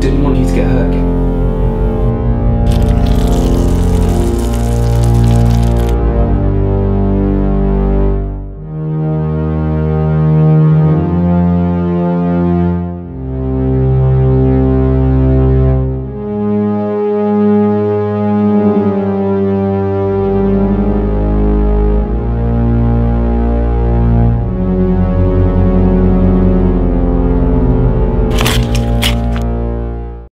didn't want you to get hurt again.